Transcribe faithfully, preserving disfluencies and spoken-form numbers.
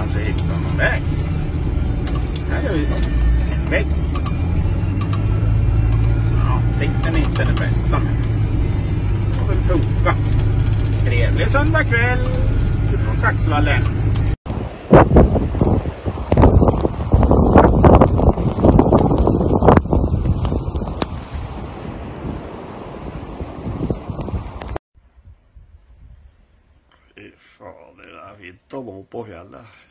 comes to hit me on my back. I just make it. Ja, sikten är inte den bästa, men det får väl funka. Trevlig söndag kväll från Saxvallen. Fy fan, det där hittar man på heller.